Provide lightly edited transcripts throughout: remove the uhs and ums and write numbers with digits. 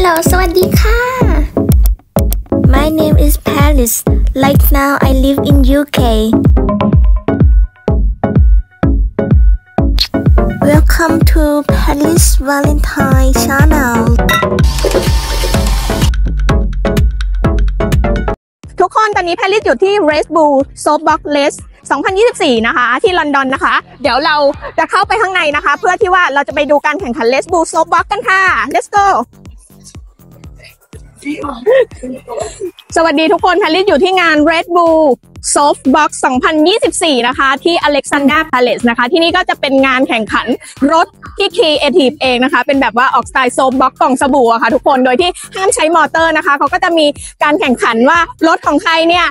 Hello, Sawadee Ka! My name is Panis. Like now, I live in UK. Welcome to Panis Valentine Channel. ทุกคนตอนนี้แพนลิสอยู่ที่ Red Bull Soapbox Race 2024 นะคะที่ลอนดอนนะคะเดี๋ยวเราจะเข้าไปข้างในนะคะเพื่อที่ว่าเราจะไปดูการแข่งขัน Red Bull Soapbox กันค่ะ Let's go สวัสดีทุกคนแพนลิสอยู่ที่งาน Red Bull Soapbox 2024 นะคะที่ Alexander Palace นะคะที่นี่ก็จะเป็นงานแข่งขันรถที่ครีเอทีฟเองนะคะเป็นแบบว่าออกสไตล์ Soapbox กล่องสบู่ค่ะทุกคนโดยที่ห้ามใช้มอเตอร์นะคะเขาก็จะมีการแข่งขันว่ารถของใครเนี่ย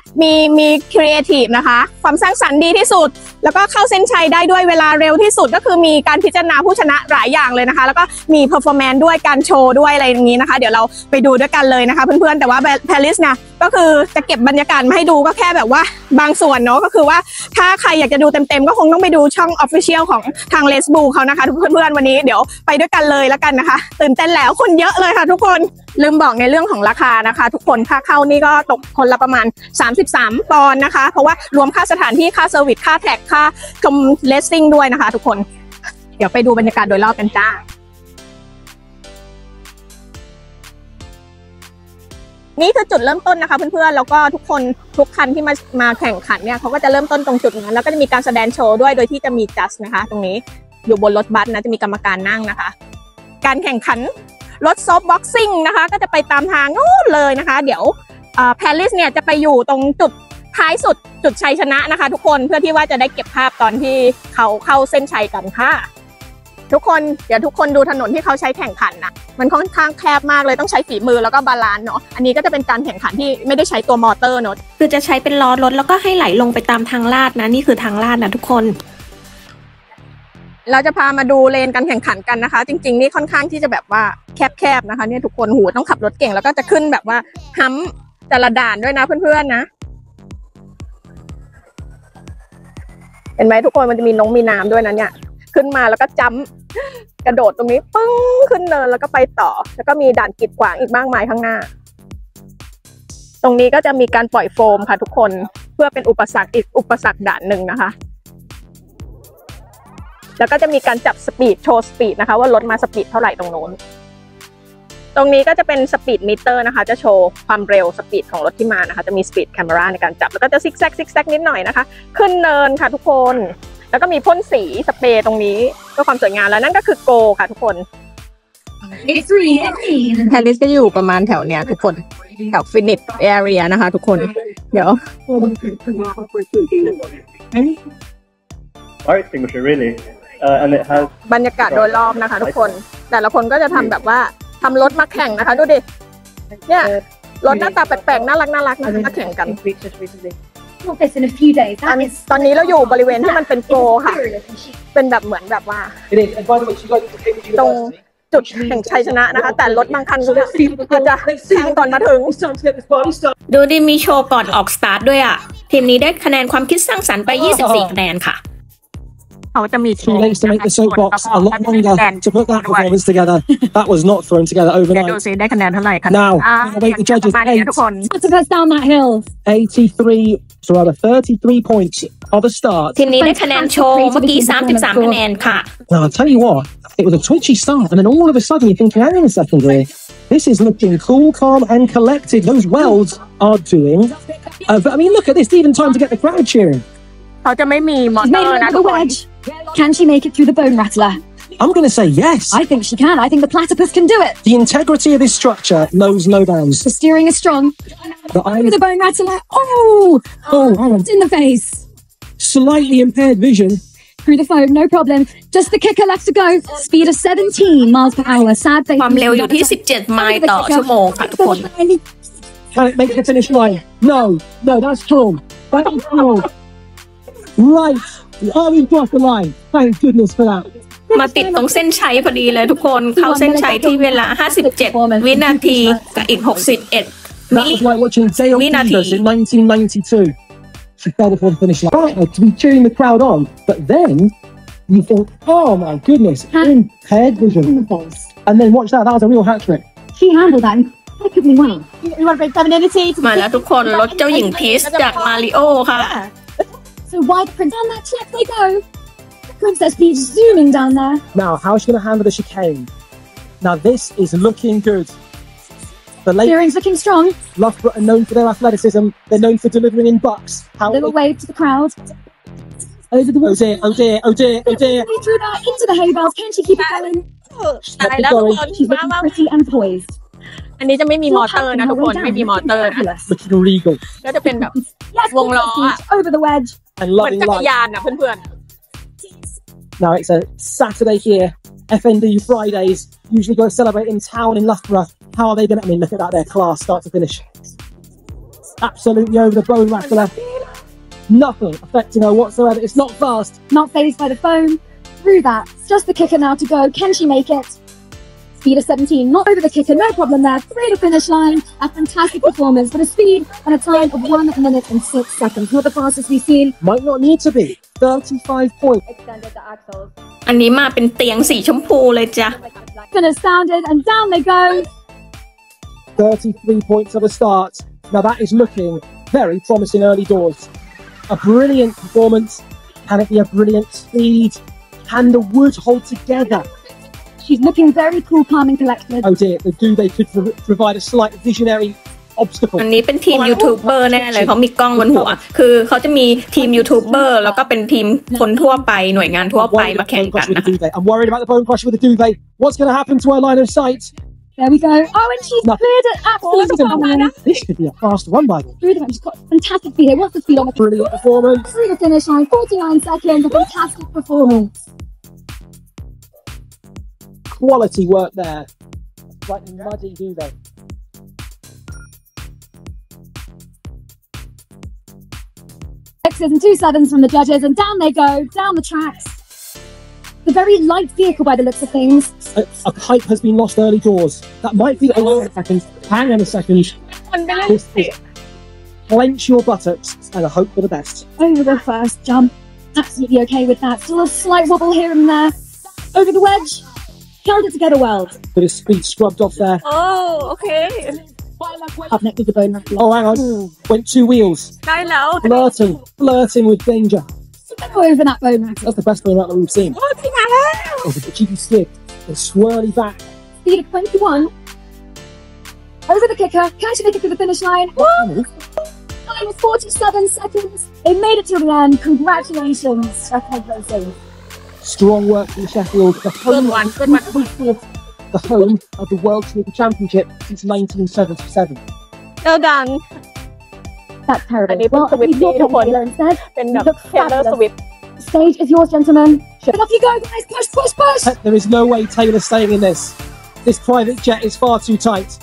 มีครีเอทีฟนะคะความสร้างสรรค์ดีที่สุดแล้วก็เข้าเส้นชัยได้ด้วยเวลาเร็วที่สุดก็คือมีการพิจารณาผู้ชนะหลายอย่างเลยนะคะแล้วก็มี performance ด้วยการโชว์ด้วยอะไรอย่างนี้นะคะเดี๋ยวเราไปดูด้วยกันเลยนะคะเพื่อนๆแต่ว่าPanisเนี่ยก็คือจะเก็บบรรยากาศมาให้ดูก็แค่แบบว่าบางส่วนเนาะก็คือว่าถ้าใครอยากจะดูเต็มๆก็คงต้องไปดูช่อง Official ของทาง Red Bull เขานะคะทุกเพื่อนๆวันนี้เดี๋ยวไปด้วยกันเลยแล้วกันนะคะตื่นเต้นแล้วคนเยอะเลยค่ะทุกคนลืมบอกในเรื่องของราคานะคะทุกคนค่าเข้านี่ก็ตกคนละประมาณ33ปอนด์นะคะเพราะว่ารวมค่าสถานที่ค่าเซอร์วิสค่าแท็กค่าชมเลสซิ่งด้วยนะคะทุกคนเดี๋ยวไปดูบรรยากาศโดยรอบกันจ้านี่คือจุดเริ่มต้นนะคะเพื่อนๆแล้วก็ทุกคนทุกคันที่มาแข่งขันเนี่ยเขาก็จะเริ่มต้นตรงจุดนั้นแล้วก็จะมีการแสดงโชว์ด้วยโดยที่จะมีจัดนะคะตรงนี้อยู่บนรถบัสนะจะมีกรรมการนั่งนะคะการแข่งขันรถซอฟต์บ็อกซิ่งนะคะก็จะไปตามทางนู้นเลยนะคะเดี๋ยวPanisเนี่ยจะไปอยู่ตรงจุดท้ายสุดจุดชัยชนะนะคะทุกคนเพื่อที่ว่าจะได้เก็บภาพตอนที่เขาเข้าเส้นชัยกันค่ะทุกคนเดี๋ยวทุกคนดูถนนที่เขาใช้แข่งขันนะมันค่อนข้างแคบมากเลยต้องใช้ฝีมือแล้วก็บาลานซ์เนาะอันนี้ก็จะเป็นการแข่งขันที่ไม่ได้ใช้ตัวมอเตอร์เนาะคือจะใช้เป็นล้อรถแล้วก็ให้ไหลลงไปตามทางลาดนะนี่คือทางลาดนะทุกคนเราจะพามาดูเลนการแข่งขันกันนะคะจริงๆนี่ค่อนข้างที่จะแบบว่าแคบๆนะคะเนี่ยทุกคนหูต้องขับรถเก่งแล้วก็จะขึ้นแบบว่าฮัมแต่ละด่านด้วยนะเพื่อนๆนะเห็นไหมทุกคนมันจะมีน้องมีน้ำด้วยนะเนี่ยขึ้นมาแล้วก็จ้ำกระโดดตรงนี้ปึ้งขึ้นเนินแล้วก็ไปต่อแล้วก็มีด่านกีดขวางอีกมากมายข้างหน้าตรงนี้ก็จะมีการปล่อยโฟมค่ะทุกคนเพื่อเป็นอุปสรรคอีกอุปสรรคด่านหนึ่งนะคะแล้วก็จะมีการจับสปีดโชว์สปีดนะคะว่ารถมาสปีดเท่าไหร่ตรงโน้นตรงนี้ก็จะเป็นสปีดมิเตอร์นะคะจะโชว์ความเร็วสปีดของรถที่มานะคะจะมีสปีดแคมเมราในการจับแล้วก็จะซิกแซกนิดหน่อยนะคะขึ้นเนินค่ะทุกคนแล้วก็มีพ่นสีสเปรย์ตรงนี้เพื่อความสวยงามแล้วนั่นก็คือโกค่ะทุกคนแพนลิสก็อยู่ประมาณแถวเนี้ยทุกคนแถวฟินิชแอเรียนะคะทุกคนเดี๋ยว I extinguisher really and it has บรรยากาศโดยรอบนะคะทุกคนแต่ละคนก็จะทำแบบว่าทำรถมาแข่งนะคะดูดิเนี่ยรถหน้าตาแปลกๆน่ารักนะมาแข่งกันตอนนี้เราอยู่บริเวณที่มันเป็นโกค่ะเป็นแบบเหมือนแบบว่าตรงจุดแห่งชัยชนะนะคะแต่รถบางคันก็จะแข่งก่อนมาถึงดูดิมีโชว์ก่อนออกสตาร์ทด้วยอ่ะทีมนี้ได้คะแนนความคิดสร้างสรรค์ไป24คะแนนค่ะเขาจะมีทีมดูสิได้คะแนนเท่าไหร่คะประมาณนี้ทุกคน 33 points of the start ทีมนี้ได้คะแนนโชว์เมื่อกี้33คะแนนค่ะ Now I'll tell you what it was a twitchy start and then all of a sudden you're thinking hang on a second here this is looking cool calm and collected those welds are doing but I mean look at this even time to get the crowd cheering เขาจะไม่มีมอเตอร์นะทุกคน Can she make it through the bone rattler I'm going to say yes. I think she can. I think the platypus can do it. The integrity of this structure knows no bounds. The steering is strong. The bone rattler. Oh, it's in the face. Slightly impaired vision. Through the foam, no problem. Just the kicker left to go. Speed of 17 miles per hour. Sad thing. ความเร็วอยู่ที่17ไมล์ต่อชั่วโมงค่ะทุกคน Can it make the finish line? No, that's wrong. That's wrong. Right. Oh, we've got the line. Thank goodness for that.มาติดตรงเส้นชัยพอดีเลยทุกคนเข้าเส้นชัยที่เวลา57วินาทีกับอีก61วินาที 1992 she fell before the finish line to be cheering the crowd on but then you think oh my goodness impaired vision and then watch that was a real hat trick She handled that incredibly well. You want to break femininity? มาแล้วทุกคน รถเจ้าหญิง Peace จาก Mario ค่ะ So why the prince down that cliff they go? The princess Peach is zooming down there. Now, how's she going to handle the chicane? Now, this is looking good. The Shearing's looking strong. Loughborough are known for their athleticism. They're known for delivering in bucks. How little wave to the crowd. Over the wall. Oh dear, oh dear, oh dear, oh dear. She threw that into the hay bales. Can she keep it going? She's looking pretty and poised. อันนี้จะไม่มีมอเตอร์นะทุกคนไม่มีมอเตอร์นะก็จะเป็นแบบ over the wedge and loving life. Now it's a Saturday here. FND Fridays usually go celebrate in town in Loughborough. How are they going to? I mean, look at that. Their class start to finish. Absolutely over the bone rattler. Nothing affecting her whatsoever. It's not fast. Not phased by the foam. Through that, just the kicker now to go. Can she make it? Speed of 17, not over the kicker, no problem there. Through the finish line, a fantastic performance, but a speed and a time of 1 minute and 6 seconds. Not the fastest we've seen. Might not need to be. 35 points. Extended the axles. อันนี้มาเป็นเตียงสีชมพูเลยจ้ะ Finish sounded and down they go. 33 points at the start. Now that is looking very promising early doors. A brilliant performance. Can it be a brilliant speed? Can the wood hold together? She's looking very cool, calm and collected. Oh dear, the duvet could provide a slight visionary obstacle. อันนี้เป็นทีมยูทูบเบอร์แน่เลยเขามีกล้องบนหัวคือเขาจะมีทีมยูทูบเบอร์แล้วก็เป็นทีมคนทั่วไปหน่วยงานทั่วไปมาแข่งกันนะคะ I'm worried about the bone crush with the duvet. What's going to happen to her line of sight? There we go. Oh, and she's cleared it absolutely. This could be a fast run by them. She's got fantastic speed here. What's the speed on the brilliant performance? Through the finish line, 49 seconds. A fantastic performance. Quality work there. Slightly muddy duvet. Sixes and 2 sevens from the judges, and down they go, down the tracks. The very light vehicle by the looks of things. A pipe has been lost early doors. That might be a second. Hang on a second. Clench your buttocks and hope for the best. Over the first jump. Absolutely okay with that. Still a slight wobble here and there. Over the wedge. Held it together well. Bit of speed scrubbed off there. Oh, okay. Up next with the bone. Oh, hang on. Mm. Went 2 wheels. Flirting with danger. Over that bone rattler. That's the best bone rattler we've seen. What's in that? Oh, the cheeky skip. The swirly back. Speed of 21. Over the kicker. Can she make it to the finish line? Woo! Time was 47 seconds. They made it to the end. Congratulations. Strong work from Sheffield, the home of the World Snooker Championship since 1977. Well done. That's terrible. Well, the stage is yours, gentlemen. But off you go, guys. Push, push, push. There is no way Taylor's staying in this. This private jet is far too tight.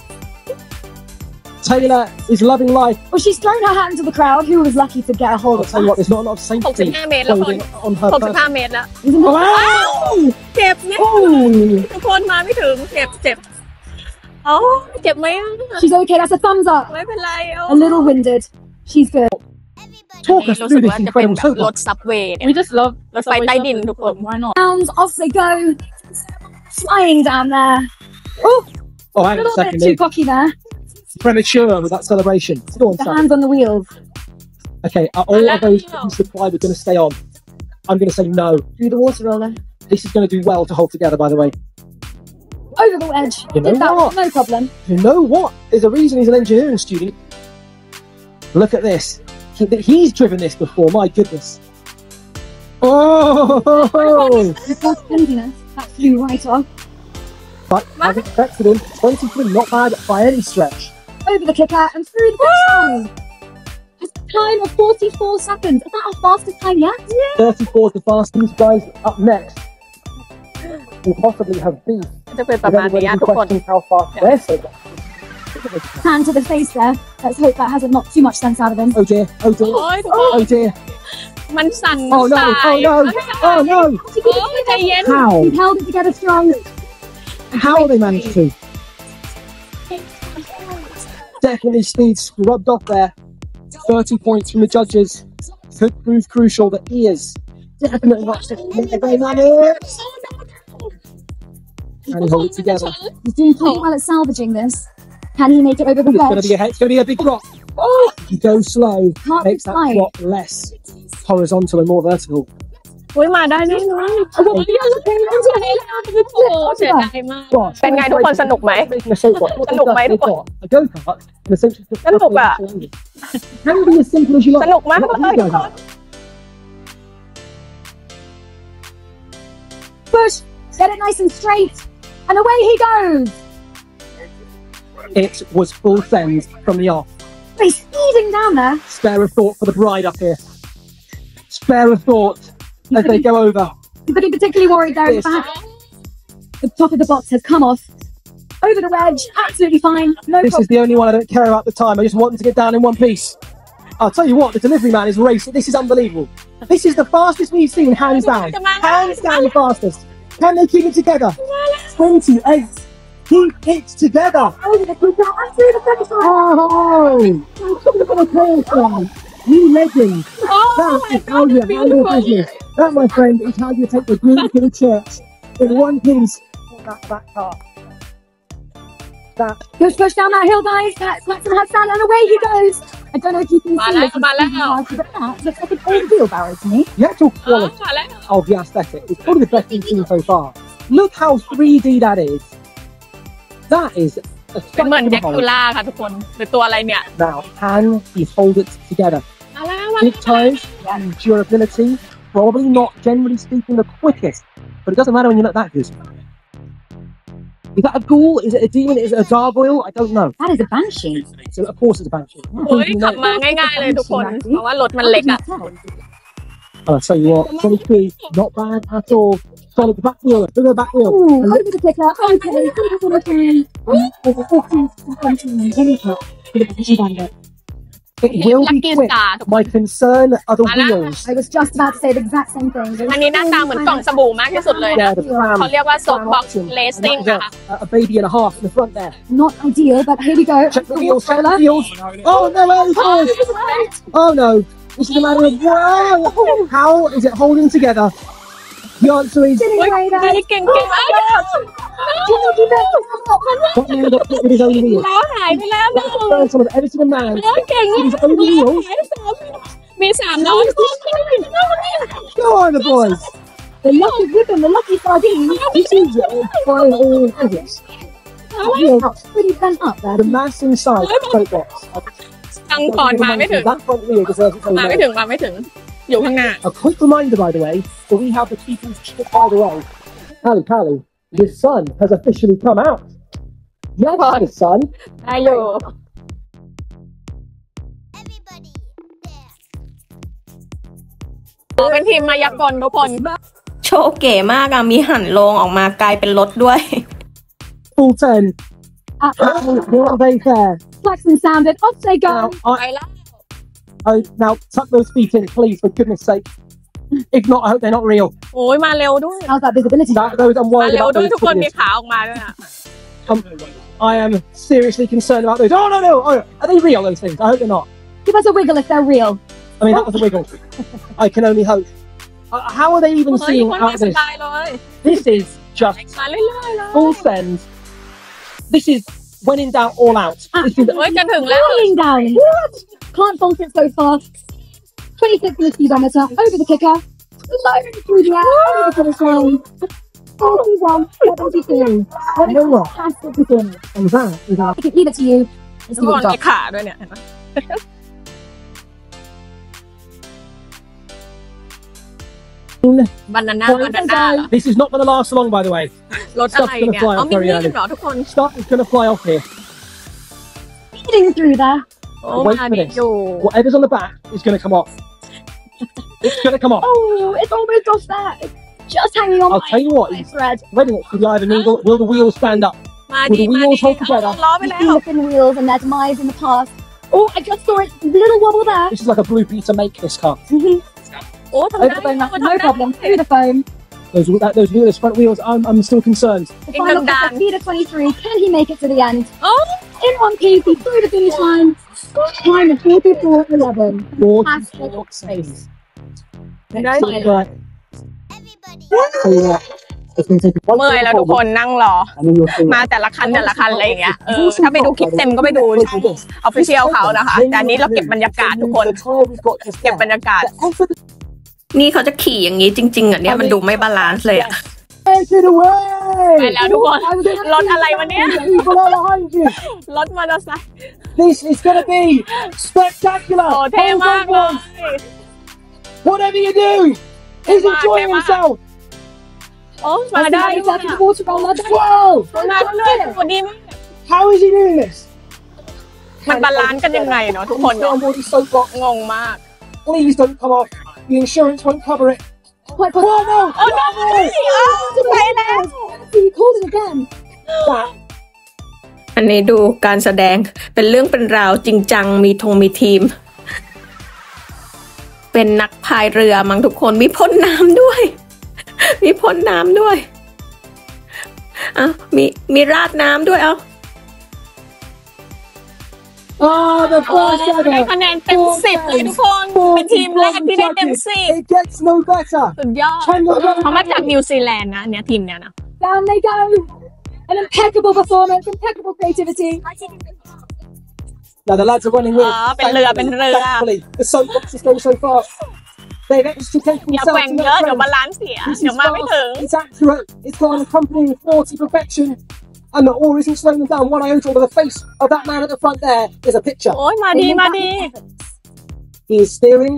Taylor is loving life. Well, she's thrown her hand to the crowd, who was lucky to get a hold of her. I'll tell you what, there's not a lot of safety holding on her person. Wow! เจ็บนิดนึงทุกคนมาไม่ถึงเจ็บ Oh, เจ็บไหม She's okay, that's a thumbs up. ไม่เป็นไร A little winded. She's good. Talk us through this incredible soapbox. We just love the subway. Why not? Sounds off they go. Flying down there. Oh, a little bit too cocky there. Premature with that celebration. Go on, the hands on the wheels. Okay, are all of those buttons supplied are going to stay on? I'm going to say no. Do the water roller. This is going to do well to hold together, by the way. Over the edge. You know what? No problem. You know what? There's a reason he's an engineering student. Look at this. He's driven this before, my goodness. Oh! That flew right off. But as expected him, 23, not bad by any stretch. Over the kicker and through the finish line. Time of 44 seconds. Is that our fastest time yet? Yeah. 34 is the fastest. Guys, up next, will possibly have beef. Hand to the face there. Let's hope that hasn't knocked too much sense out of him. Oh dear, oh dear, oh, oh dear. Oh no, oh no, oh no. How? He held it together strong. How will they manage to? Definitely speed scrubbed off there. 30 points from the judges. Could prove crucial that he is definitely not. and hold it together. He's doing quite well at salvaging this. Can he make it over the ledge? It's going to be a big rock. Oh, you go slow. Makes that rock less horizontal and more vertical. Uiมาได้แน่นอนเป็นไงทุกคนสนุกไหมสนุกไหมทุกคนสนุกอะสนุกมากเลย Push, get it nice and straight, and away he goes. It was full send from the off. He's speeding down there. Spare a thought for the bride up here. Spare a thought. As they go over. He's looking particularly worried there at the back. The top of the box has come off. Over the wedge, absolutely fine. No problem. This is the only one I don't care about the time. I just want them to get down in one piece. I'll tell you what, the delivery man is racing. This is unbelievable. This is the fastest we've seen, hands down. Hands down the fastest. Can they keep it together? 28. Keep it together. Oh, you legend. That is how you handle business. That, my friend, is how you take the green to the church in one piece. That back half. That. Push down that hill, guys. That's Maxim has down and away he goes. I don't know if you can see this. It looks like an old wheel barrow to me. The actual quality of the aesthetic is probably the best we've seen so far. Look how 3D that is. That is a spectacular. Now, can you hold it together? Big time and durability. Probably not, generally speaking, the quickest, but it doesn't matter when you're not that good. Is that a ghoul? Is it a demon? Is it a gargoyle? I don't know. That is a banshee. So of course it's a banshee. I'll tell you what, 23, not bad at all. Solid back wheel, look at the back wheel. Ooh, over the clicker. Okay. It will be quick. My concern are the wheels. I was just about to say the exact same thing. A baby and a half in the front there. Not ideal, but here we go. Check the wheels, check the wheels. Oh no! Oh no! This is a matter of wow. How is it holding together? The answer is. That man got hit with his own wheels. That's the first one I've ever seen a man with his own wheels. Go on, the boys. The lucky ribbon, the lucky sardine. This is fine all hazards. It's pretty bent up there. The mass inside the soapbox. That front wheel deserves its own name. A quick reminder, by the way, that we have the people's chip by the way. Pally, Pally, your son has officially come out. Yes, my son. Hello. Everybody there. Show เก๋มากอ่ะ มี หันลง ออกมา กลายเป็นรถด้วย Full turn. Not very fair. Flaxman sounded. Off they go. Oh, now tuck those feet in, please, for goodness sake. If not, I hope they're not real. Oh, my little door. How's that visibility? Those I'm worried about those. I am seriously concerned about those. Oh, no, no. Oh, are they real, those things? I hope they're not. Give us a wiggle if they're real. I mean, that was a wiggle. I can only hope. How are they even seeing out this? This is just full send. This is when in doubt, all out. Rolling down. What? Can't bolt it so fast. 26 in the speedometer, over the kicker. Loading through the air, over the finish line. 41.72. I know what? And that is our... I can leave it to you. It's on the car, don't it? Banana. This is not going to last long, by the way. Stuff's going to fly off very early. Stuff is going to fly off here. Speeding through there. Wait for this. Whatever's on the back is going to come off. It's going to come off. Oh, it's almost off that. Just hanging on. I'll tell you what. Ready for the eye of the needle. Will the wheels stand up? Will the wheels hold together? We've seen the thin wheels and their demise in the past. Oh, I just saw it. Little wobble there. This is like a blue Peter make this car. Over the phone, no problem. Through the phone. Those wheels, front wheels, I'm still concerned. The final cut, speed of 23. Can he make it to the end? Oh, in one piece, he through the finish line. Time of 44.11. Fantastic space. Next time. Everybody. เมื่อยแล้วทุกคนนั่งรอมาแต่ละคันอะไรอย่างเงี้ยถ้าไปดูคลิปเต็มก็ไปดูช่อง Official เขานะคะแต่นี้เราเก็บบรรยากาศทุกคนเก็บบรรยากาศนี่เขาจะขี่อย่างนี้จริงๆอ่ะเนี่ยมันดูไม่บาลานซ์เลยอ่ะไปแล้วทุกคนรถอะไรวันนี้รถมอเตอร์ไซค์ This is gonna be spectacular โอ้เท่มากเลย Whatever you do is enjoy yourself โอ้มาได้ด้วย Wow มาด้วยวันนี้ How is he doing this มันบาลานซ์กันยังไงเนาะทุกคนงงมาก Please don't come off the insurance won't cover it What? Oh no! Oh no! He called it again. อันนี้ดูการแสดงเป็นเรื่องเป็นราวจริงจังมีทีมเป็นนักพายเรือมั้งทุกคนมีพ่นน้ำด้วยอ่ะมีราดน้ำด้วยเอาได้คะแนนเต็ม10เลยทุกคนเป็นทีมแรกที่ได้เต็ม10สุดยอดเขามาจากนิวซีแลนด์นะเนี่ยทีมเนี้ยนะ Down they go an impeccable performance impeccable creativity Now the lads are running with เป็นเรือ The soapbox is going so far They've extricated themselves อย่าแกว่งเยอะเดี๋ยวบาลานซ์เสียเดี๋ยวมาไม่ถึง It's accurate It's got an accompanying 40 perfection And the oar isn't slowing them down one iota over the face of that man at the front there is a picture. Oh, Madi. He is steering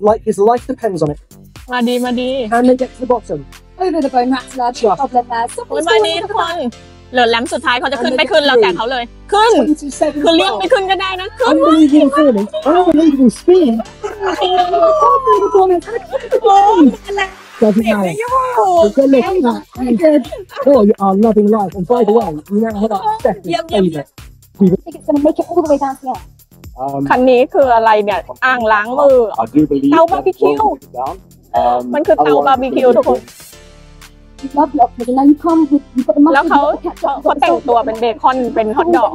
like his life depends on it. Madi. And they get to the bottom. Over the bone, that's large. Problem there. Oh, Madi, everyone. เหลือแหลมสุดท้ายเขาจะขึ้นไม่ขึ้นเราแต่เขาเลยขึ้นคือเรียกไม่ขึ้นก็ได้นะขึ้นมาก Unbelievable speed. Unbelievable.You're good looking. Oh, you are loving life. And by the way, you now have that second favourite. I think it's going to make it all the way down here. คันนี้คืออะไรเนี่ยอ่างล้างมือเตาบาร์บีคิวมันคือเตาบาร์บีคิวทุกคนแล้วเขาแต่งตัวเป็นเบคอนเป็นฮอทดอก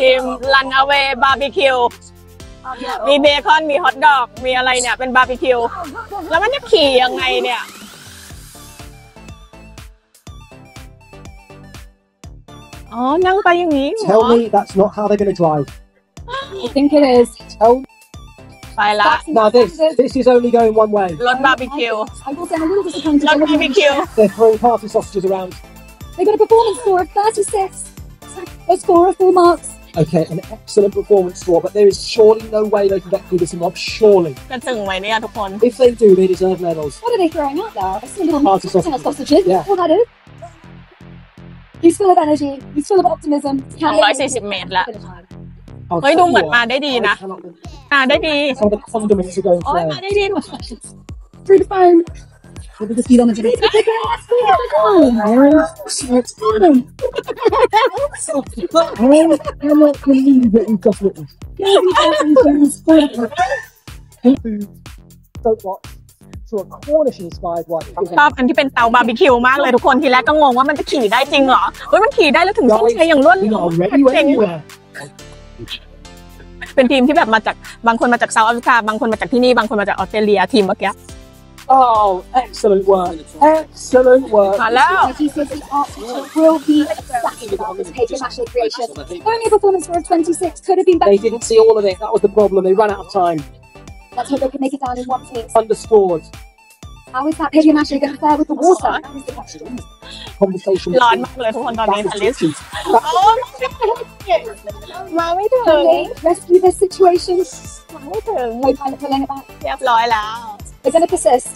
ทีมรันเอาเวย์บาร์บีคิวมีเบคอนมีฮอทดอกมีอะไรเนี่ยเป็นบาร์บีคิวแล้วมันจะขี่ยังไงเนี่ยอ๋อนั่งไปอย่างนี้ Tell me that's not how they're going to drive I think it is ไปละ Now this is only going one way รถบาร์บีคิวThey're throwing party sausages around They got a performance score of 36 a score of 4 marks Okay, an excellent performance score, but there is surely no way they can get through this mob. Surely. If they do, they deserve medals. What are they throwing out now? A single sausages. Yeah. All that is. He's full of energy. He's full of optimism. 140 meters. Oh, it looks like they did good. They did. So the condiments are going through. Oh, they did. Through the phone. Through the speed on the journey. I can't believe that you've just witnessed. Soapbox to a Cornish-inspired one. ชอบอันที่เป็นเตาบาร์บีคิวมากเลยทุกคนทีแรกก็งงว่ามันจะขี่ได้จริงเหรอเฮ้ยมันขี่ได้แล้วถึงต้องใช้อย่างรวดเร็วเป็นทีมที่แบบมาจากบางคนมาจากเซาท์แอฟริกาบางคนมาจากที่นี่บางคนมาจากออสเตรเลียทีมเมื่อกี้Oh, excellent work! Excellent work! Hello. The art will be exactly on this page of national creation. Only a performance for a 26 could have been better. They didn't see all of it. That was the problem. They ran out of time. Let's hope they can make it down in one piece. Underscored. How is that page of national going to fare with the water? That is the question. Conversation. Line, let's hold on to this. Oh my God! Mommy, darling, rescue this situation. Mommy, darling, no time to pulling it back. Yep, Lyle out.They're going to persist.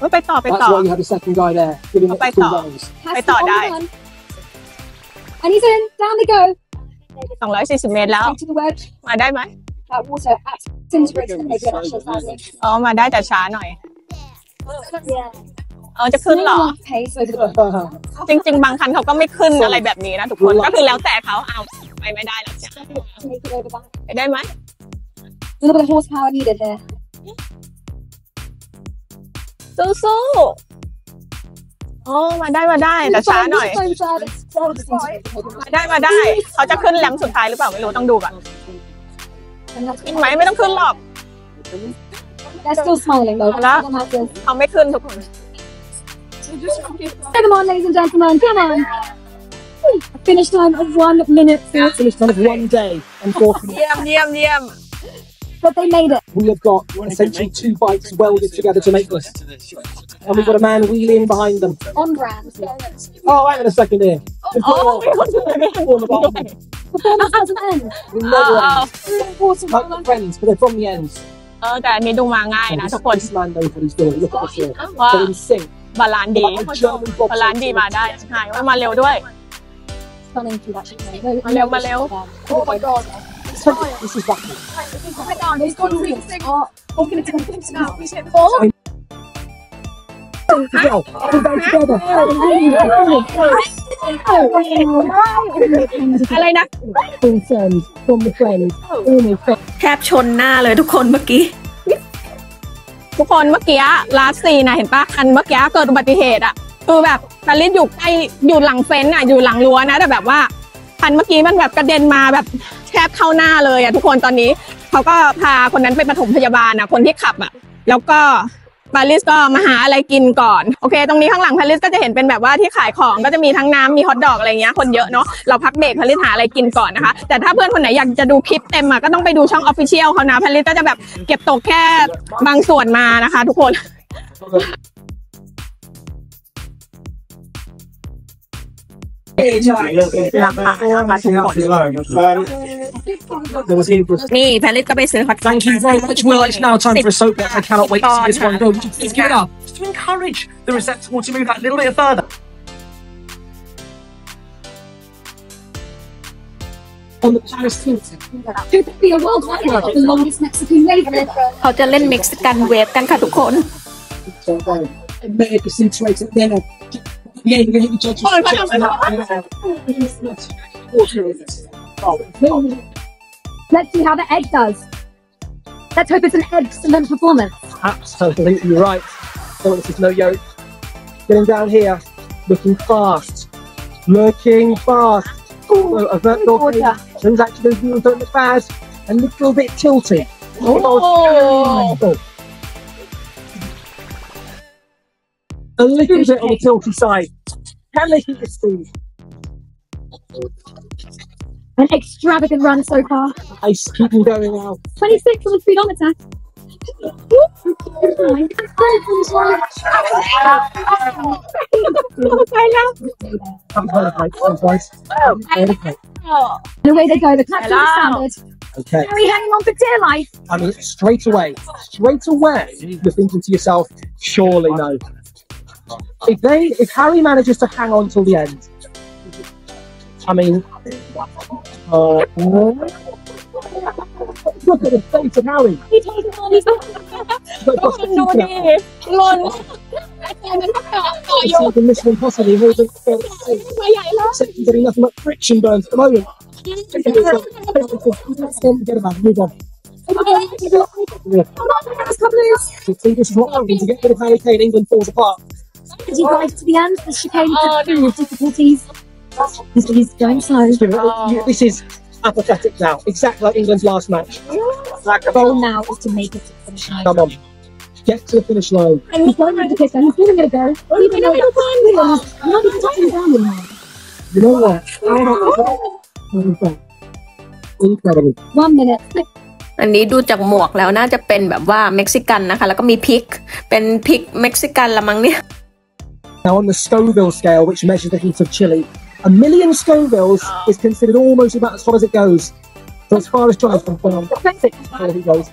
That's why you have a second guy there, giving it two rounds. Has to on one. And he's in. Down they go. 240 meters. To the wedge. มาได้ไหม That water at disintegrates and makes it actually fuzzy. อ๋อมาได้แต่ช้าหน่อยอ๋อจะขึ้นหรอจริงๆบางคันเขาก็ไม่ขึ้นอะไรแบบนี้นะทุกคนก็คือแล้วแต่เขาเอาไปไม่ได้แล้วจ้ะไปได้ไหม A little bit of horsepower needed there.สู้ๆอ๋อมาได้แต่ช้าหน่อยมาได้เขาจะขึ้นแหลมสุดท้ายหรือเปล่าไม่รู้ต้องดูก่อนขึ้นไหมไม่ต้องขึ้นหรอกเขาไม่ขึ้นทุกคน Come on, ladies and gentlemen, come on. A finish time of 1 minute 30. Finish time of 1 day and 4 minutes. Yum, yum, yum. But they made it. We have got essentially two bikes welded together to make this. And we've got a man wheeling behind them. On brand. Oh, hang on a second here. Performance doesn't end. We never end. It's important. Like the friends, but they're from the ends. This man knows what he's doing. Look at this here. They're in sync. Stunning to watch it. Oh my god. This is wacky. Oh my god, he's gone really sick. I'm going to take this now. Concerns from the friends.แทบชนหน้าเลยทุกคนเมื่อกี้ทุกคนเมื่อกี้ลาสซีนะเห็นปะคันเมื่อกี้มันแบบกระเด็นมาแบบแทบเข้าหน้าเลยอ่ะทุกคนตอนนี้เขาก็พาคนนั้นไปปฐมพยาบาลนะคนที่ขับอ่ะแล้วก็ปาริสก็มาหาอะไรกินก่อนโอเคตรงนี้ข้างหลังปาริสก็จะเห็นเป็นแบบว่าที่ขายของก็จะมีทั้งน้ำมีฮอทดอกอะไรเงี้ยคนเยอะเนาะเราพักเบรกปาริสหาอะไรกินก่อนนะคะแต่ถ้าเพื่อนคนไหนอยากจะดูคลิปเต็มอ่ะก็ต้องไปดูช่อง Official เขานะปาริสก็จะแบบเก็บตกแค่บางส่วนมานะคะทุกคน Thank you very much, Will. It's now time for a soapbox. I cannot wait to see this one go. Just give it up. Just to encourage the receptacle to move that little bit further. On the Paris Hilton. It would be a world record for the longest Mexican wave. How to play Mexican wave, guys, everyone. America seems right at dinner. Yeah, you're going to hit the judges. Oh, let's see how the egg does. Let's hope it's an excellent performance. Absolutely right. Oh, this is no yoke. Getting down here, looking fast. Lurking fast. So a vertical turns out to be a little bit fast, a little bit tilted. Oh. Oh. A little bit on the tilty side. Can they keep this speed? An extravagant run so far. I keep them going now. 26 on the speedometer. And away they go, the clap to the standard. Okay. Are we hanging on for dear life? I mean, straight away, you're thinking to yourself, surely no. If Harry manages to hang on till the end, I mean, look at the face of Harry. He told him all he's done. It's like a Mission Impossible. He's getting nothing but friction burns at the moment. Forget about it. Move on. See, this is what happens. You get rid of Harry Kane, England falls apart. Did you guys to the end? The chicane with difficulties. He's going slow. This is apathetic now. Exactly like England's last match. The goal now is to make it to the finish line. Come on. Get to the finish line. And we don't need to pick them. He's going to go. We've been over the time. We're not even touching down with him. You know what? Incredible. 1 minute. อันนี้ดูจากหมวกแล้วน่าจะเป็นแบบว่าเม็กซิกันนะคะแล้วก็มีพริกเป็นพริกเม็กซิกันละมั้งเนี่ย Now on the Scoville scale, which measures the heat of Chile, 1,000,000 Scovilles is considered almost about as hot as it goes. So as far as drives from point on, there he goes.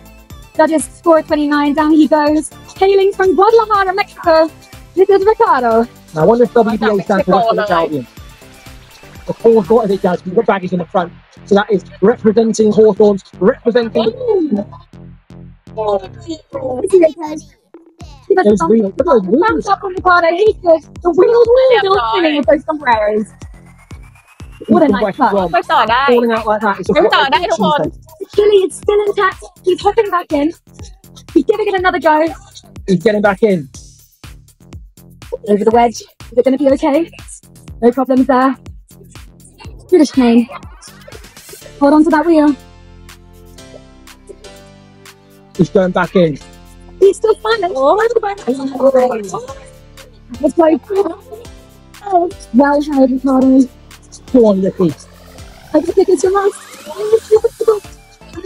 Judges score 29, down he goes. Hailing from Guadalajara, Mexico, this is Ricardo. Now I wonder if WBA stands for National Champion. The Hawthorns, if it does, because the bag is in the front. So that is representing Hawthorns, representing... Those wheels. Thumbs up on Ricardo, he's good. The wheels are spinning with those sombreros. What a nice cut. Falling out like that. It's still intact. He's hopping back in. He's giving it another go. He's getting back in. Over the wedge. Is it going to be okay? No problems there. British cane. Hold on to that wheel. He's going back in. He's still fine. Oh, It's like, oh, well, Harry Ricardo, go on the feet. I can take it to us.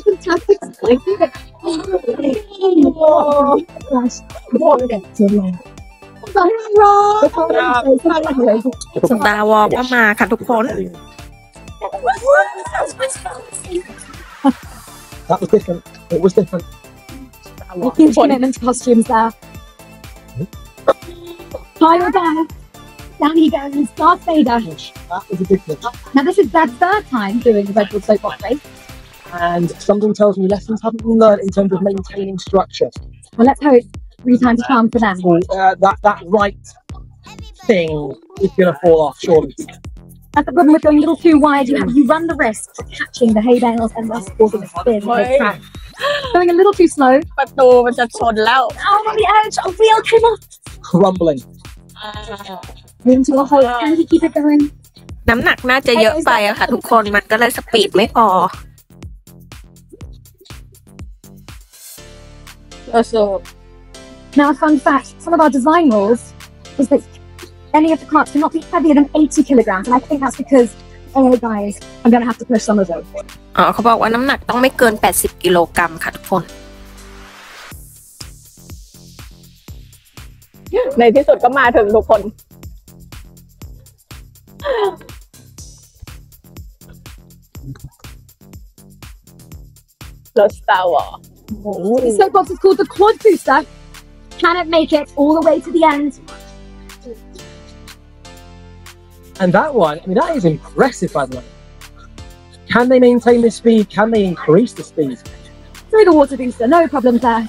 Fantastic. I think it's oh, gosh. What? สุดาวอก็มาค่ะทุกคน That was different. It was different. We'll keep putting into costumes there. Fire down. Down he goes. Darth Vader. That was a different. Now this is Dad's third time doing the Red Bull Soapbox Race. And something tells me lessons haven't been learned in terms of maintaining structure. Well, let's hope. 3 times calm for them. That right thing is going to fall off, surely. That's the problem with going a little too wide. You run the risk of catching the hay bales and thus causing a spin on the track. Going a little too slow. But no, it's a toddle out. Oh, on the edge, a wheel came off. Crumbling. Into a hole. Can he keep it going? น้ำหนักน่าจะเยอะไปอะค่ะทุกคนมันก็เลยสปีดไม่พอ Also. Now, a fun fact, some of our design rules is that any of the carts cannot be heavier than 80 kilograms, and I think that's because, oh guys, I'm going to have to push some of those. เขาบอกว่าน้ำหนักต้องไม่เกิน 80 กิโลกรัมค่ะทุกคน ในที่สุดก็มาถึงทุกคน Lost Tower. This soapbox is called the Quad Booster. Cannot make it all the way to the end. And that one, I mean, that is impressive, by the way. Can they maintain this speed? Can they increase the speed? Through the water booster, no problems there.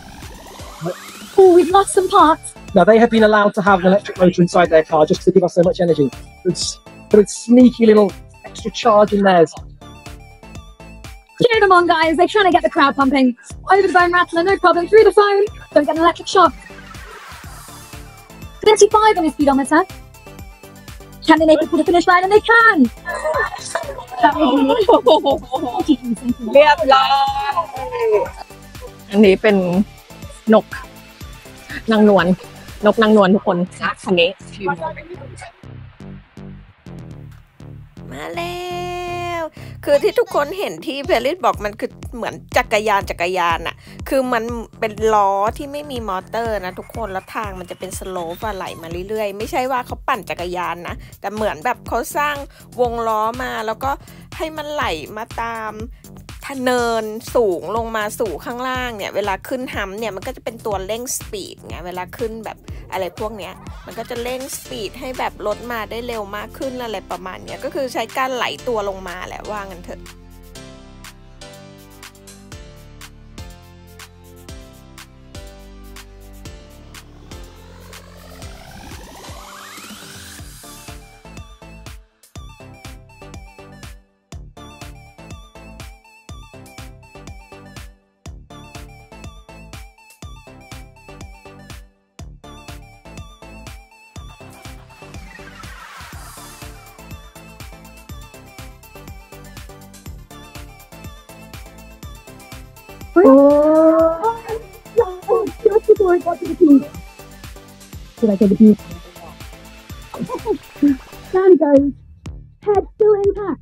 Oh, we've lost some parts. Now, they have been allowed to have an electric motor inside their car just to give us so much energy. It's sneaky little extra charge in theirs. Cheer them on, guys. They're trying to get the crowd pumping. Over the bone rattler, no problem. Through the phone, don't get an electric shock. 35 on the speedometer. Can they make it to the finish line? And they can! Lovely! คือที่ทุกคนเห็นที่เพลิดบอกมันคือเหมือนจักรยานน่ะคือมันเป็นล้อที่ไม่มีมอเตอร์นะทุกคนแล้วทางมันจะเป็นสโลปไหลมาเรื่อยๆไม่ใช่ว่าเขาปั่นจักรยานนะแต่เหมือนแบบเขาสร้างวงล้อมาแล้วก็ให้มันไหลมาตามเนินสูงลงมาสู่ข้างล่างเนี่ยเวลาขึ้นฮัมเนี่ยมันก็จะเป็นตัวเร่งสปีดไงเวลาขึ้นแบบอะไรพวกเนี้ยมันก็จะเร่งสปีดให้แบบรถมาได้เร็วมากขึ้นอะไรประมาณเนี้ยก็คือใช้การไหลตัวลงมาแหละว่างั้นเถอะShould I get the beat? Down he goes. Head still intact.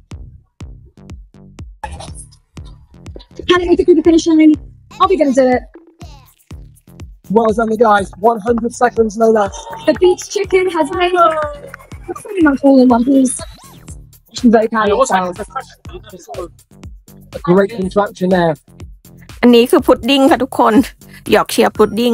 Can it make it through the finish line? I'll be going to do it. Well done, guys. 100 seconds, no less. The beach chicken has made it. That's pretty much all in one piece. Very kind of a great contraption there. อันนี้คือพุดดิ้งค่ะทุกคนหยอกเชียร์พุดดิ้ง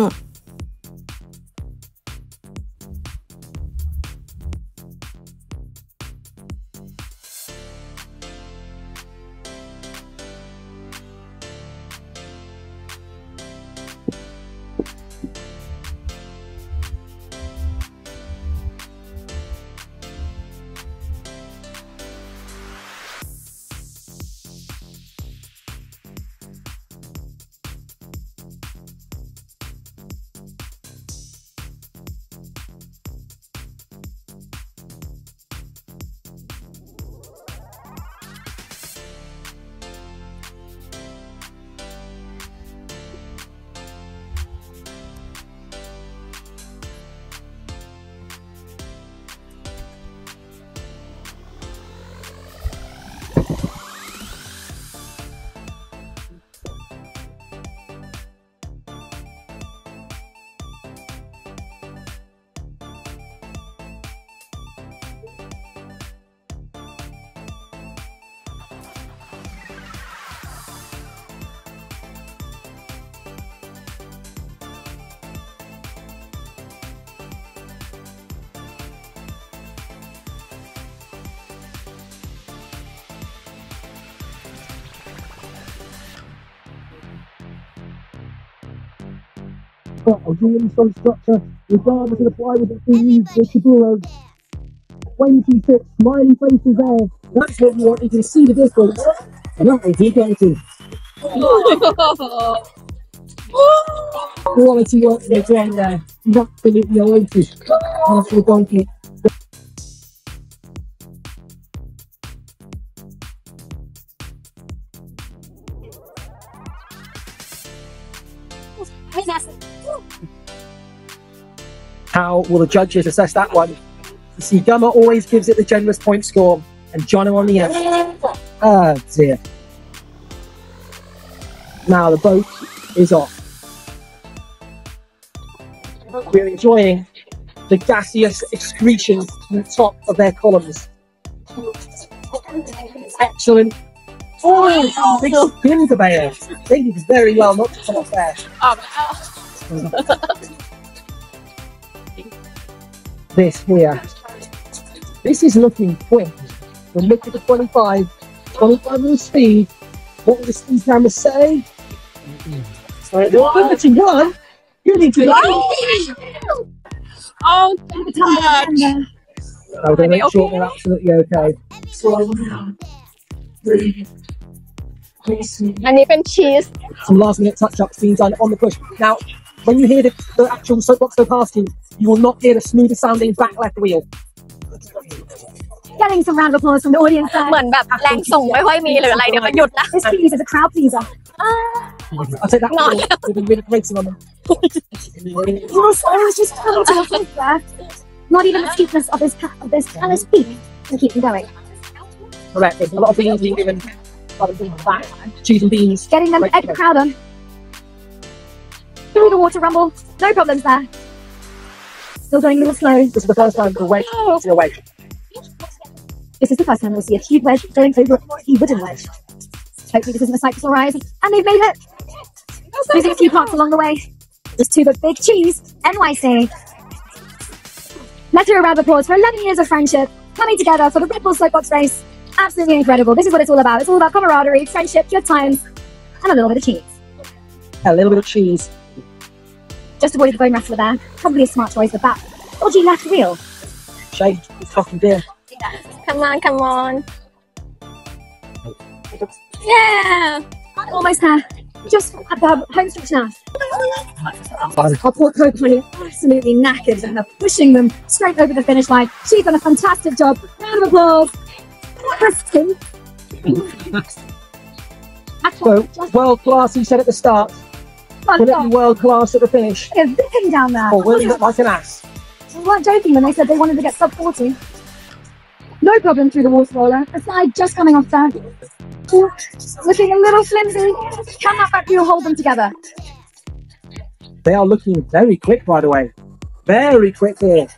but a really strong structure, regardless of the plywood that's being used for Shiburo. 26 smiling faces there. That's what you want. You can see the distance. And that is equality. Quality work they're doing there. Absolutely elitist. After the donkey. How will the judges assess that one? You see, Gummer always gives it the generous point score, and Jono on the edge. Ah, dear. Now the boat is off. We're enjoying the gaseous excretions from the top of their columns. Excellent. Oh, big skin conveyor. They did very well not to come off there. This here. This is looking quick. We look at the 25 on the speed. What would the speed camera say? Sorry, the 31. You need to go. Oh, the touch. I'll make sure they're absolutely okay. And even cheese. Some last minute touch ups being done on the push. Now, when you hear the actual soapbox go past you, you will not hear the smoother sounding back left wheel. Getting some round of applause from the audience there. This please is a crowd pleaser. I'll take that one. We've been really racing on them. Not even the steepness of this Panis peak can keep them going. Correct. There's a lot of beans being given. Cheese and beans. Getting them the crowd on. Through the water rumble. No problems there. Still going a little slow. This is the first time we'll wait. This is the first time we'll see a huge wedge going over a wooden wedge. Hopefully this isn't a sight for sore eyes. And they've made it! Losing a few parts along the way. Just two but big cheese, NYC. Let's hear a round of applause for 11 years of friendship, coming together for the Red Bull Soapbox Race. Absolutely incredible. This is what it's all about. It's all about camaraderie, friendship, good times, and a little bit of cheese. A little bit of cheese. Just avoided the bone rattler there. Probably a smart choice with that dodgy left wheel. Shame, it's fucking dear. Come on, come on. Yeah! Almost there. Just at the home stretch now. Our poor Coco absolutely knackered and they're pushing them straight over the finish line. She's done a fantastic job. Round of applause. So, world class, you said at the start. Will it be world class at the finish? They're zipping down there. Or will it look like an ass? They weren't joking when they said they wanted to get sub 40. No problem through the water roller. Aside just coming off there. Looking a little flimsy. Can that back wheel hold them together? They are looking very quick, by the way. Very quick here.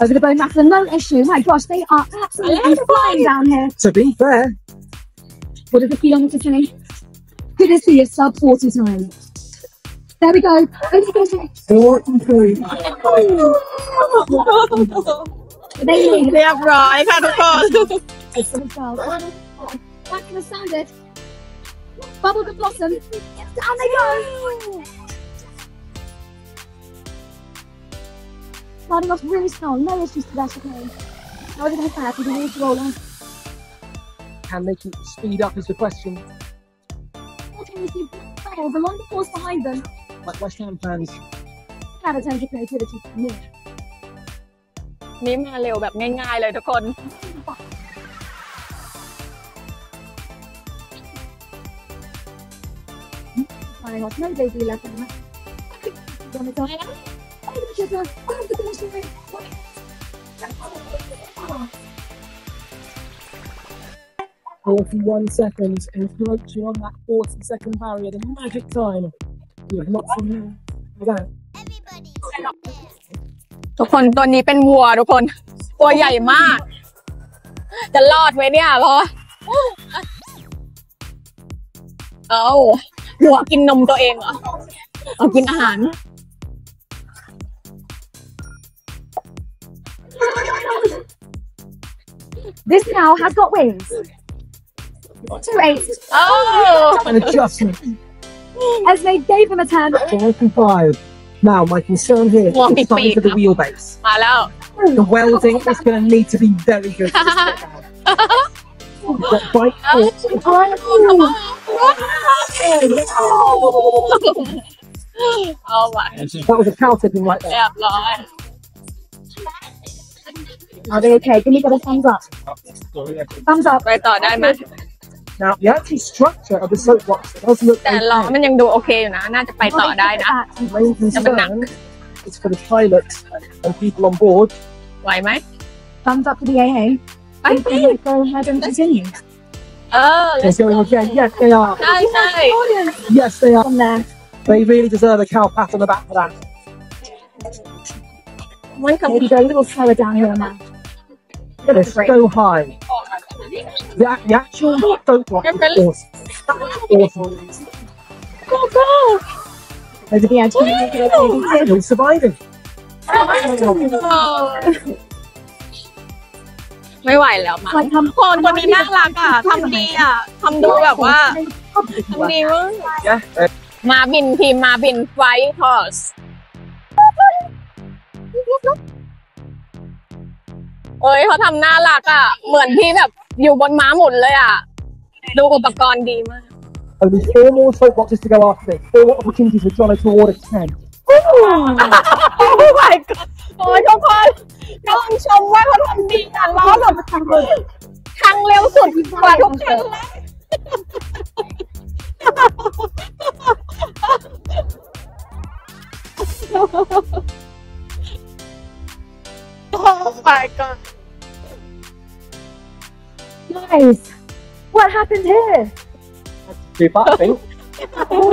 Over the bone rattler, no issue. My gosh, they are absolutely flying down here. To be fair. What is the kilometre today? Good to see a sub 40 time. There we go. 43. They have right. I've had a ball. That could have sounded. Bubblegum blossom. Down they go. Starting off really strong. No issues to that. How are they going to start with the water roller? Can they keep the speed up is the question. Unfortunately, the longer course behind them. Like West Ham fans. That is how creativity from me. นี่มาเร็วแบบง่ายๆเลยทุกคน My God, no baby left in there. Don't be sorry. Forty 1 seconds, encroaching on that 40-second barrier, the magic time. You have not seen me without.ทุกคนตัวนี้เป็นวัวทุกคนตัวใหญ่มากจะรอดไหมเนี่ยพอเอาวัวกินนมตัวเองเหรอเอากินอาหารThis cow has got wings. 28. Oh, an adjustment. as they gave him a hand. Now, my concern here is the size of the wheelbase. The welding is going to need to be very good. Oh my. That was a cow tipping right there. Yeah, right. Are they okay? Can you get a thumbs up? Thumbs up. Now, the actual structure of the soapbox does look okay. The main concern is for the pilots and people on board. Why, mate? Thumbs up to the AA. I think. Go ahead and continue. Oh, let's go. Yes, they are. Nice. Yes, they are. They really deserve a cow pat on the back for that. Maybe go a little slower down here on that. It is so high. The actual soapbox is awesome. There's the edge. We're surviving. Only 4 more soapboxes to go after this. 4 opportunities for Jono toward a 10. Oh my god! Oh my god. Nice. What happened here? Pizza delivery. And in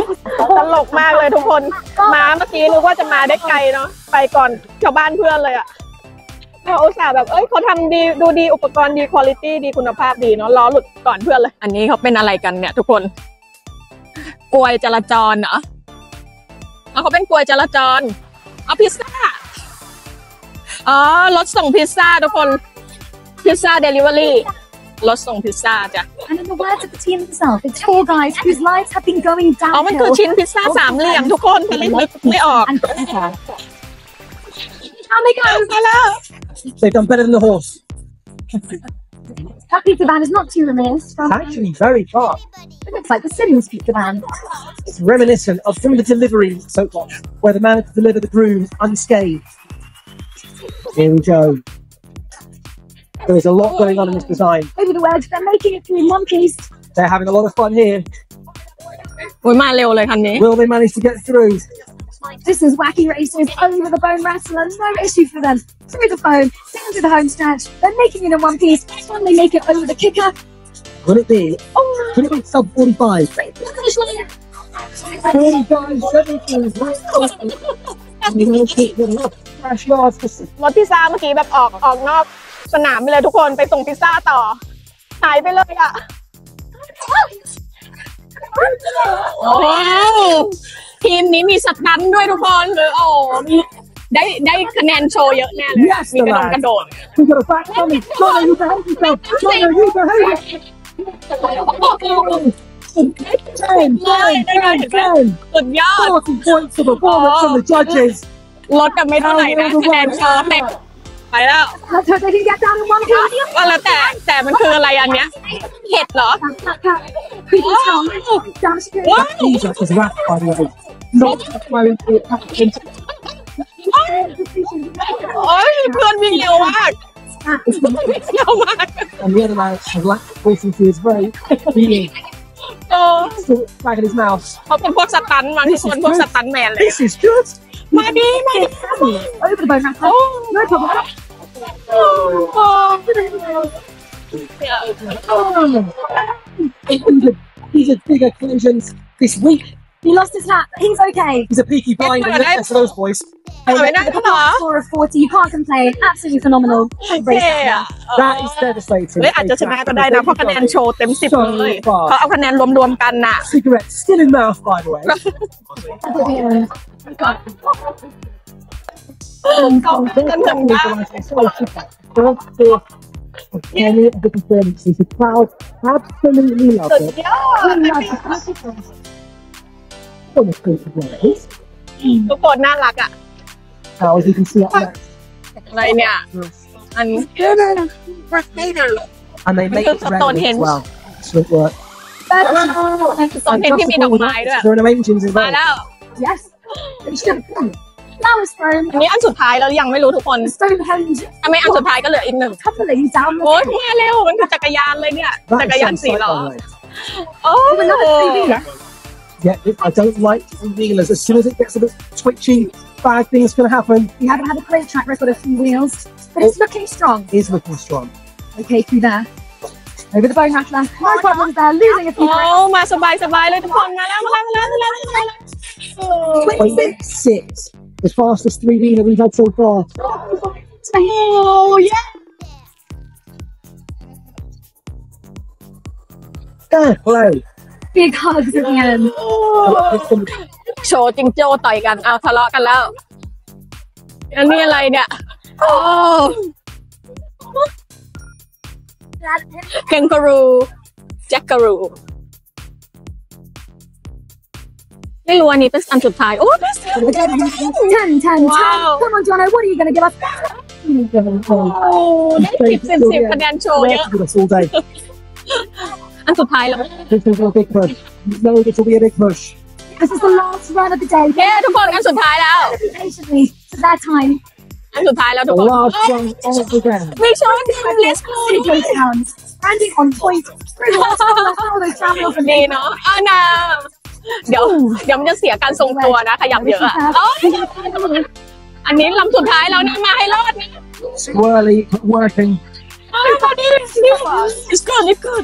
the words of the team itself, it's 4 guys whose lives have been going down. They've done better than the horse. That pizza van is not too reminiscent from... Actually, very far. It looks like the Sims pizza van. It's reminiscent of from the delivery soapbox, where the man had to deliver the groom unscathed. Here we go. There's a lot going on in this design. Over the words, they're making it through in one piece. They're having a lot of fun here. Will they manage to get through? This is Wacky Racers over the bone wrestler. No issue for them. Through the phone, down to the home stretch. They're making it in one piece. Finally make it over the kicker. Could it be? Oh, could it be sub 45? Yes, we got a fact coming. Jono, you behave yourself. Jono, you behave yourself. 10, 10, 10, 10. 40 points of performance from the judges. They can get down in one piece. That was wrapped, by the way. Not flowing through the packaging. And the other man has lacked voicing through his very being. Still back in his mouth. This is good. Over the bone wrestler. No problem. These are bigger collisions this week. He lost his hat, but he's okay. He's a peaky blinder. That's those boys. A score of 40. You can't complain. Absolutely phenomenal. That is devastating. Cigarette still in mouth, by the way. Any of the performances, the crowd absolutely loved it. full of group of worries.ทุกคนน่ารักอ่ะ How you can see it works. Like yeah. And they make red as well. So it works. Yes. That was fun. อันนี้อันสุดท้ายแล้วยังไม่รู้ทุกคนถ้าไม่อันสุดท้ายก็เหลืออีกหนึ่งโอ้ยมาเร็วมันคือจักรยานเลยเนี่ยจักรยานสี่ล้อโอ้ย Yeah, if I don't like to wheelers, as soon as it gets a bit twitchy, bad things can happen. We haven't had a great track record of some wheels, but it's looking strong. It's looking strong. Okay, through there. Over the bone rattler. My problem's there, losing a few. Oh, my survive, look at the one. 26. The fastest 3-wheeler we've had so far. Oh, yeah. Good play. Big hugs at the end. โชว์จิงโจ้ต่อยกันเอาทะเลาะกันแล้วอันนี้อะไรเนี่ยโอ้แคนกรูแจ็คการูไม่รู้อันนี้เป็นอันสุดท้ายโอ้ย10 Come on Johnny what are you gonna give us ได้10 10คะแนนโชว์เยอะอันสุดท้ายแล้ว This is a big push. No, it will be a big push. This is the last run of the day. เย้ทุกคนอันสุดท้ายแล้ว Patiently for that time. อันสุดท้ายแล้วทุกคน Last run of the day. Make sure you let's go. Standing on point. นี่เนาะอ้าวน้ำเดี๋ยวมันจะเสียการทรงตัวนะขยับเยอะอันนี้ลำสุดท้ายแล้วนะมาให้รอดนะ Swirly working. It's good. It's good.I'm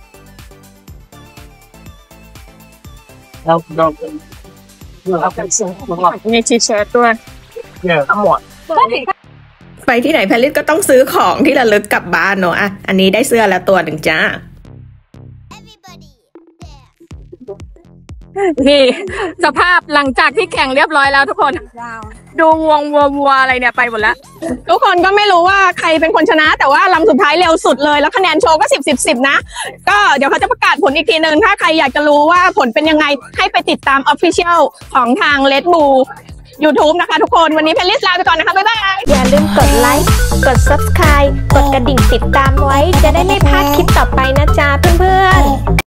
มีชีเชตด้วยทั้งหมดไปที่ไหนแพลิสก็ต้องซื้อของที่ระลึกกลับบ้านเนอะอ่ะอันนี้ได้เสื้อแล้วตัวหนึ่งจ้านี่สภาพหลังจากที่แข่งเรียบร้อยแล้วทุกคนดูวงวัวอะไรเนี่ยไปหมดแล้วทุกคนก็ไม่รู้ว่าใครเป็นคนชนะแต่ว่าลำสุดท้ายเร็วสุดเลยแล้วคะแนนโชว์ก็10 10 10นะก็เดี๋ยวเขาจะประกาศผลอีกทีนึงถ้าใครอยากจะรู้ว่าผลเป็นยังไงให้ไปติดตาม Official ของทาง Red Bull YouTube นะคะทุกคนวันนี้เพลิสลาไปก่อนนะคะบ๊ายบายอย่าลืมกดไลค์กด Subscribe กดกระดิ่งติดตามไว้จะได้ไม่พลาดคลิปต่อไปนะจ๊ะเพื่อนๆ